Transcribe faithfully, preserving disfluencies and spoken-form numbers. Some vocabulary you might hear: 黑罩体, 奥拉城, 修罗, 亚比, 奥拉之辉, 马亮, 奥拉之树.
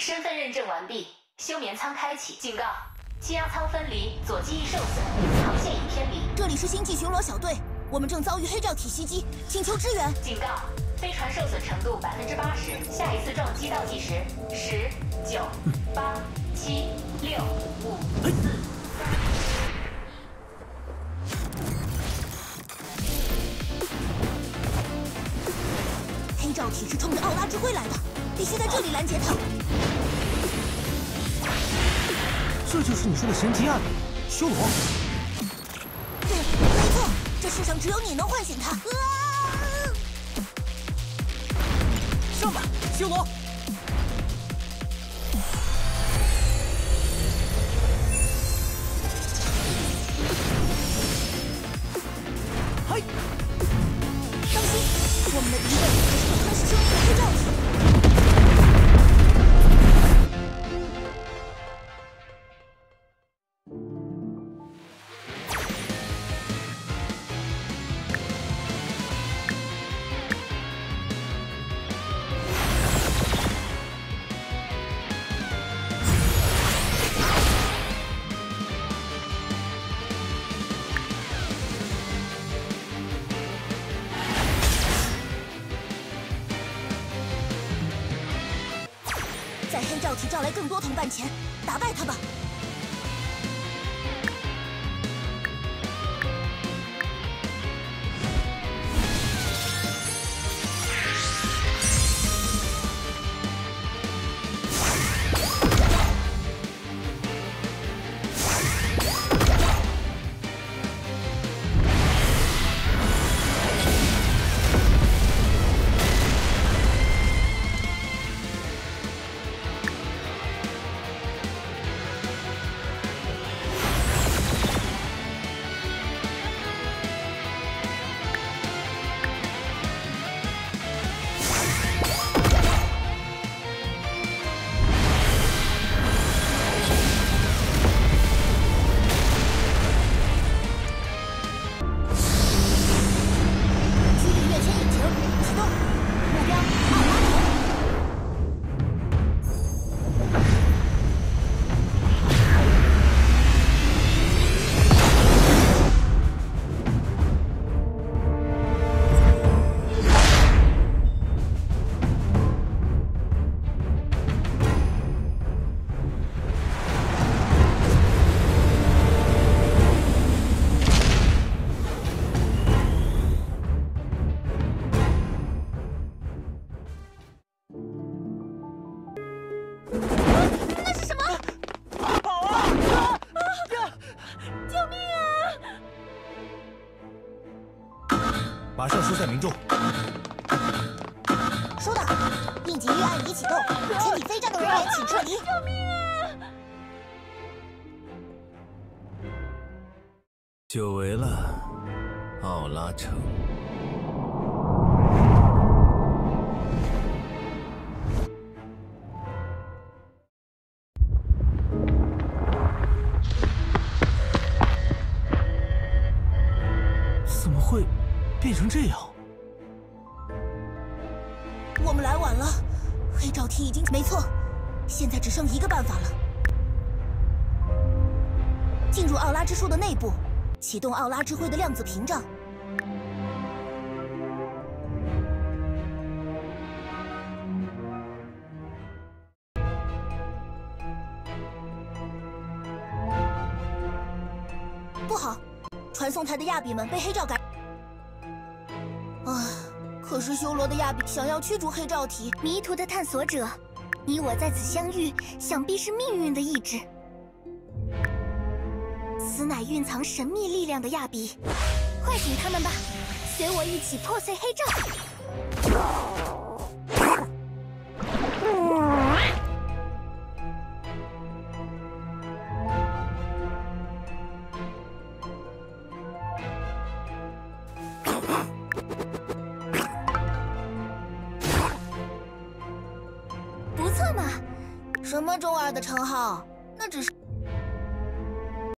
身份认证完毕，休眠舱开启。警告：气压舱分离，左记忆受损，航线已偏离。这里是星际巡逻小队，我们正遭遇黑罩体袭击，请求支援。警告：飞船受损程度百分之八十，下一次撞击倒计时十、九、八、七、六、五、四。 黑罩体是冲着奥拉之辉来的，必须在这里拦截他。这就是你说的神奇案修罗。对，没错，这世上只有你能唤醒他。啊、上吧，修罗！嘿，当心，我们的敌人。 生存黑罩找来更多同伴前，打败他吧！马上疏散民众。收到，应急预案已启动，请你飞站的人员请撤离。救命啊！久违了，奥拉城。怎么会？ 变成这样，我们来晚了。黑罩体已经没错，现在只剩一个办法了：进入奥拉之树的内部，启动奥拉之辉的量子屏障。不好，传送台的亚比们被黑罩感染。 可是修罗的亚比想要驱逐黑罩体，迷途的探索者，你我在此相遇，想必是命运的意志。此乃蕴藏神秘力量的亚比，唤醒他们吧，随我一起破碎黑罩。什么中二的称号？那只是。